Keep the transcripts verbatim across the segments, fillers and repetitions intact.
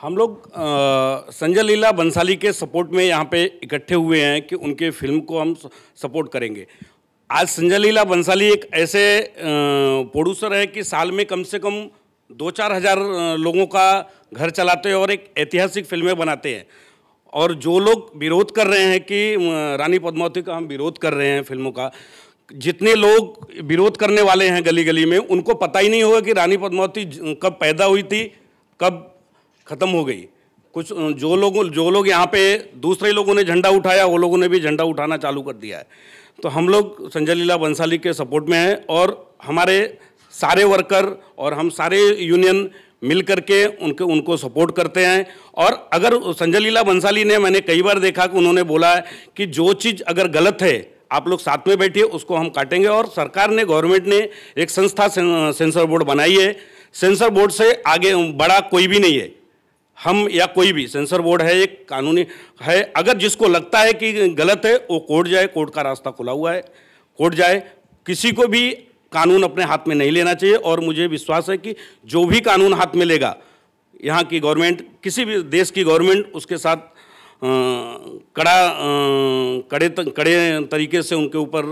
हम लोग संजय लीला बंसाली के सपोर्ट में यहाँ पे इकट्ठे हुए हैं कि उनके फिल्म को हम सपोर्ट करेंगे। आज संजय लीला बंसाली एक ऐसे प्रोड्यूसर है कि साल में कम से कम दो चार हज़ार लोगों का घर चलाते हैं और एक ऐतिहासिक फिल्में बनाते हैं। और जो लोग विरोध कर रहे हैं कि रानी पद्मावती का हम विरोध कर रहे हैं फिल्मों का, जितने लोग विरोध करने वाले हैं गली गली में, उनको पता ही नहीं होगा कि रानी पद्मावती कब पैदा हुई थी, कब ख़त्म हो गई। कुछ जो लोगों जो लोग यहाँ पे दूसरे लोगों ने झंडा उठाया, वो लोगों ने भी झंडा उठाना चालू कर दिया है। तो हम लोग संजय लीला बंसाली के सपोर्ट में हैं और हमारे सारे वर्कर और हम सारे यूनियन मिल करके उनके उनको सपोर्ट करते हैं। और अगर संजय लीला बंसाली ने, मैंने कई बार देखा कि उन्होंने बोला है कि जो चीज़ अगर गलत है आप लोग साथ में बैठिए, उसको हम काटेंगे। और सरकार ने, गवर्नमेंट ने एक संस्था सेंसर बोर्ड बनाई है। सेंसर बोर्ड से आगे बड़ा कोई भी नहीं है, हम या कोई भी। सेंसर बोर्ड है, एक कानूनी है। अगर जिसको लगता है कि गलत है वो कोर्ट जाए, कोर्ट का रास्ता खुला हुआ है, कोर्ट जाए। किसी को भी कानून अपने हाथ में नहीं लेना चाहिए और मुझे विश्वास है कि जो भी कानून हाथ में लेगा, यहाँ की गवर्नमेंट, किसी भी देश की गवर्नमेंट उसके साथ आ, कड़ा आ, कड़े त, कड़े तरीके से उनके ऊपर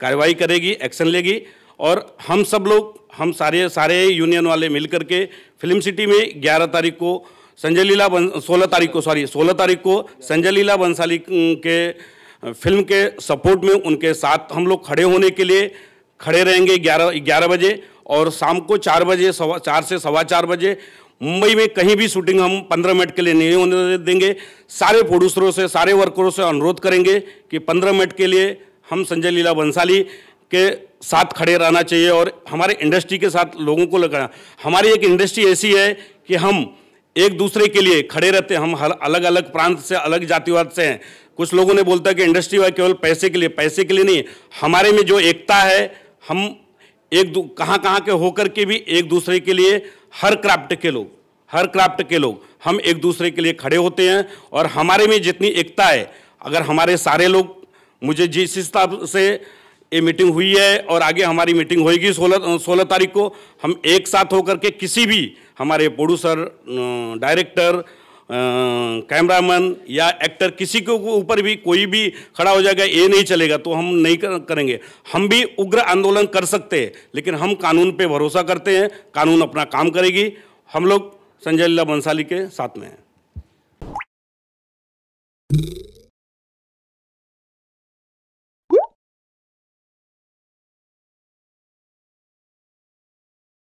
कार्रवाई करेगी, एक्शन लेगी। और हम सब लोग, हम सारे सारे यूनियन वाले मिल करके फिल्म सिटी में ग्यारह तारीख को संजय लीला सोलह तारीख को सॉरी सोलह तारीख को संजय लीला बंसाली के फिल्म के सपोर्ट में उनके साथ हम लोग खड़े होने के लिए खड़े रहेंगे ग्यारह ग्यारह बजे। और शाम को चार बजे सवा चार से सवा चार बजे मुंबई में कहीं भी शूटिंग हम पंद्रह मिनट के लिए नहीं होने देंगे। सारे प्रोड्यूसरों से, सारे वर्करों से अनुरोध करेंगे कि पंद्रह मिनट के लिए हम संजय लीला बंसाली के साथ खड़े रहना चाहिए और हमारे इंडस्ट्री के साथ लोगों को लगाना। हमारी एक इंडस्ट्री ऐसी है कि हम एक दूसरे के लिए खड़े रहते हैं। हम अलग अलग प्रांत से, अलग जातिवाद से हैं। कुछ लोगों ने बोलता है कि इंडस्ट्री वाले केवल पैसे के लिए, पैसे के लिए नहीं। हमारे में जो एकता है, हम एक दू कहाँ कहाँ के होकर के भी एक दूसरे के लिए, हर क्राफ्ट के लोग हर क्राफ्ट के लोग हम एक दूसरे के लिए खड़े होते हैं। और हमारे में जितनी एकता है, अगर हमारे सारे लोग, मुझे जिस हिसाब से ये मीटिंग हुई है और आगे हमारी मीटिंग होगी सोलह सोलह तारीख को, हम एक साथ होकर के किसी भी, हमारे प्रोड्यूसर, डायरेक्टर, कैमरामैन या एक्टर, किसी के ऊपर भी कोई भी खड़ा हो जाएगा ये नहीं चलेगा, तो हम नहीं करेंगे। हम भी उग्र आंदोलन कर सकते हैं, लेकिन हम कानून पे भरोसा करते हैं, कानून अपना काम करेगी। हम लोग संजय लीला बंसाली के साथ में हैं।